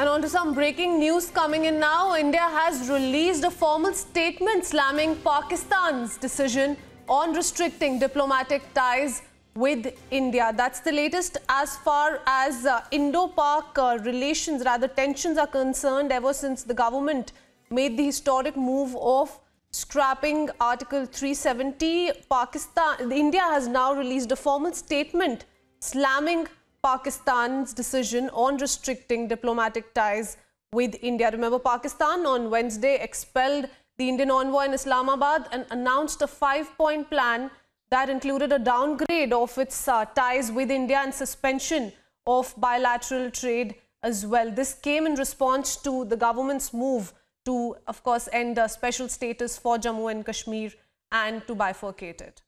And on to some breaking news coming in now. India has released a formal statement slamming Pakistan's decision on restricting diplomatic ties with India. That's the latest as far as Indo-Pak tensions are concerned, ever since the government made the historic move of scrapping Article 370. India has now released a formal statement slamming Pakistan's decision on restricting diplomatic ties with India. Remember, Pakistan on Wednesday expelled the Indian envoy in Islamabad and announced a 5-point plan that included a downgrade of its ties with India and suspension of bilateral trade as well. This came in response to the government's move to, of course, end special status for Jammu and Kashmir and to bifurcate it.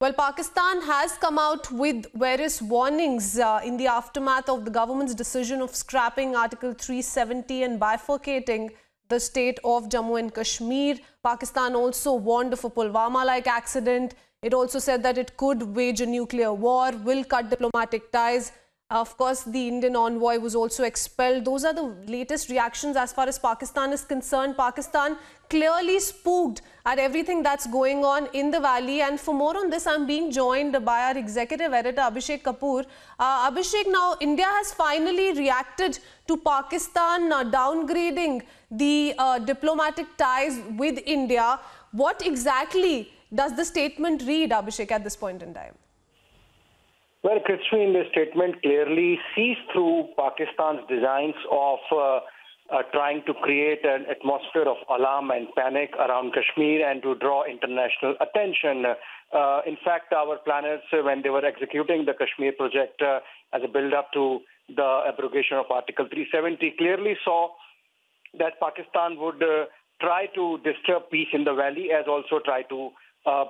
Well, Pakistan has come out with various warnings in the aftermath of the government's decision of scrapping Article 370 and bifurcating the state of Jammu and Kashmir. Pakistan also warned of a Pulwama-like accident. It also said that it could wage a nuclear war, will cut diplomatic ties. Of course, the Indian envoy was also expelled. Those are the latest reactions as far as Pakistan is concerned. Pakistan clearly spooked at everything that's going on in the valley. And for more on this, I'm being joined by our executive editor, Abhishek Kapoor. Abhishek, now India has finally reacted to Pakistan downgrading the diplomatic ties with India. What exactly does the statement read, Abhishek, at this point in time? Well, Krishna, this statement clearly sees through Pakistan's designs of trying to create an atmosphere of alarm and panic around Kashmir and to draw international attention. In fact, our planners, when they were executing the Kashmir project as a build-up to the abrogation of Article 370, clearly saw that Pakistan would try to disturb peace in the valley as also try to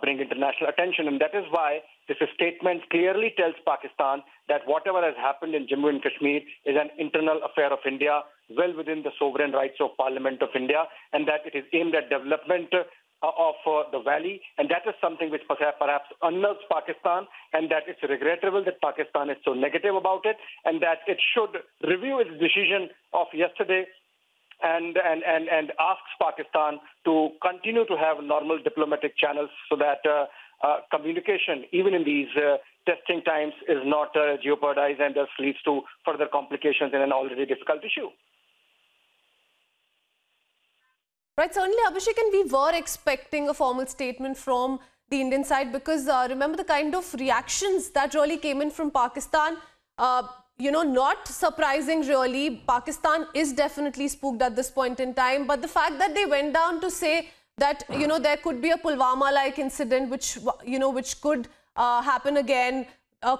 bring international attention. And that is why this statement clearly tells Pakistan that whatever has happened in Jammu and Kashmir is an internal affair of India, well within the sovereign rights of Parliament of India, and that it is aimed at development of the valley. And that is something which perhaps unnerves Pakistan, and that it's regrettable that Pakistan is so negative about it, and that it should review its decision of yesterday and asks Pakistan to continue to have normal diplomatic channels so that communication, even in these testing times, is not jeopardized and thus leads to further complications in an already difficult issue. Right, certainly, Abhishek, and we were expecting a formal statement from the Indian side because remember the kind of reactions that really came in from Pakistan. You know, not surprising really. Pakistan is definitely spooked at this point in time. But the fact that they went down to say that, you know, there could be a Pulwama-like incident, which, you know, which could happen again,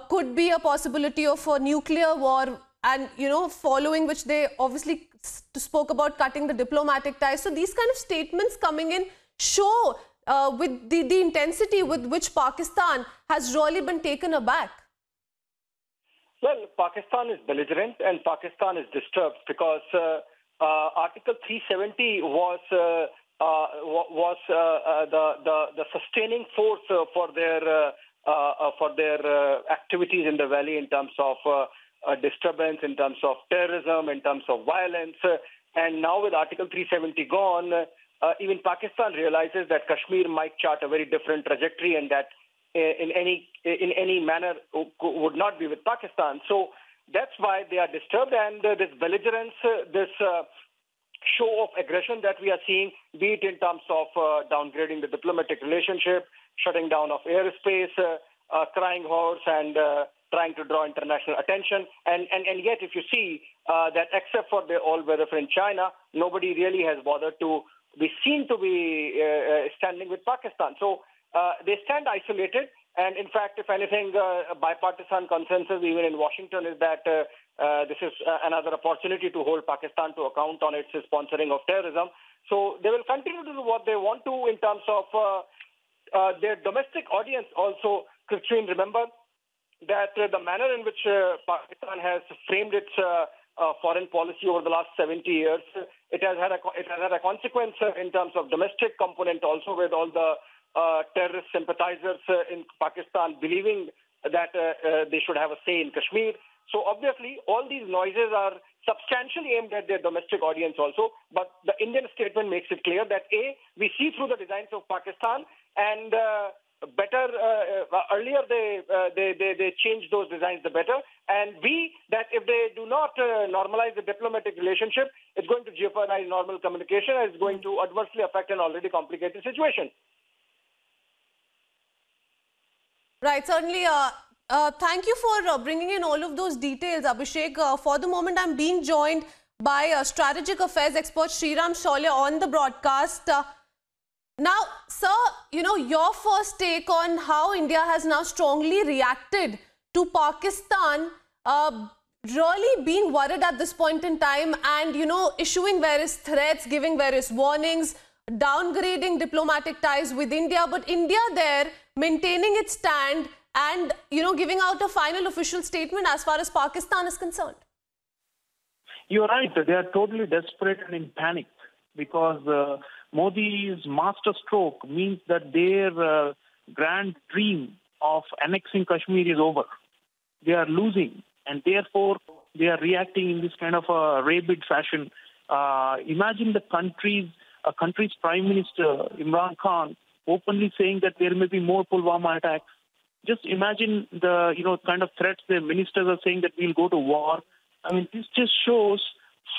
could be a possibility of a nuclear war. And, you know, following which they obviously spoke about cutting the diplomatic ties. So these kind of statements coming in show with the intensity with which Pakistan has really been taken aback. Well, Pakistan is belligerent and Pakistan is disturbed because Article 370 was the sustaining force for their activities in the valley in terms of disturbance, in terms of terrorism, in terms of violence. And now with Article 370 gone, even Pakistan realizes that Kashmir might chart a very different trajectory and that in any manner would not be with Pakistan. So that's why they are disturbed, and this belligerence, this show of aggression that we are seeing, be it in terms of downgrading the diplomatic relationship, shutting down of airspace, crying horse, and trying to draw international attention. And yet, if you see that except for the all-weather friend China, nobody really has bothered to be seen to be standing with Pakistan. So they stand isolated, and in fact, if anything, bipartisan consensus even in Washington is that this is another opportunity to hold Pakistan to account on its sponsoring of terrorism. So they will continue to do what they want to in terms of their domestic audience also. Krishnan, remember that the manner in which Pakistan has framed its foreign policy over the last 70 years, it has had a consequence in terms of domestic component also, with all the terrorist sympathizers in Pakistan believing that they should have a say in Kashmir. So obviously, all these noises are substantially aimed at their domestic audience also. But the Indian statement makes it clear that, A, we see through the designs of Pakistan, and better earlier they change those designs, the better. And B, that if they do not normalize the diplomatic relationship, it's going to jeopardize normal communication, and it's going to adversely affect an already complicated situation. Right, certainly. Thank you for bringing in all of those details, Abhishek. For the moment, I'm being joined by strategic affairs expert Sriram Chaulia on the broadcast. Now, sir, you know, your first take on how India has now strongly reacted to Pakistan really being worried at this point in time and, you know, issuing various threats, giving various warnings, downgrading diplomatic ties with India, but India there maintaining its stand and, you know, giving out a final official statement as far as Pakistan is concerned. You're right. They are totally desperate and in panic because Modi's master stroke means that their grand dream of annexing Kashmir is over. They are losing, and therefore they are reacting in this kind of a rabid fashion. Imagine a country's Prime Minister, Imran Khan, openly saying that there may be more Pulwama attacks. Just imagine the kind of threats the ministers are saying that we'll go to war. I mean, this just shows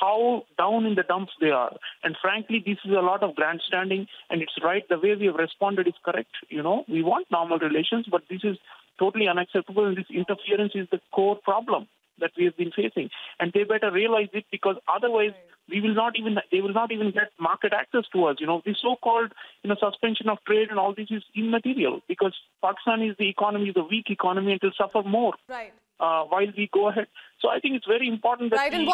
how down in the dumps they are. And frankly, this is a lot of grandstanding, and it's right. The way we have responded is correct. You know, we want normal relations, but this is totally unacceptable, and this interference is the core problem that we have been facing. And they better realize it, because otherwise they will not even get market access to us. You know, the so-called suspension of trade and all this is immaterial, because Pakistan is the economy, the weak economy, and will suffer more. Right. While we go ahead, so I think it's very important that. Right. And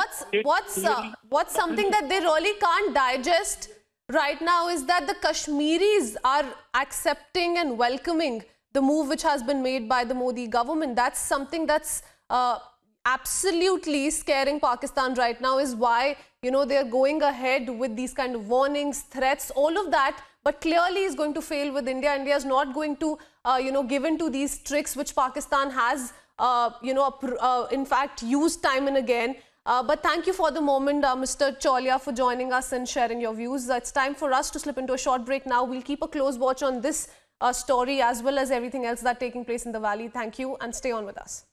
what's something that they really can't digest right now is that the Kashmiris are accepting and welcoming the move which has been made by the Modi government. That's something that's absolutely scaring Pakistan right now, is why they are going ahead with these kind of warnings, threats, all of that, but clearly is going to fail with India. India is not going to give in to these tricks which Pakistan has in fact used time and again. But thank you for the moment, Mr. Chaulia, for joining us and sharing your views. It's time for us to slip into a short break now. We'll keep a close watch on this story as well as everything else that's taking place in the valley. Thank you and stay on with us.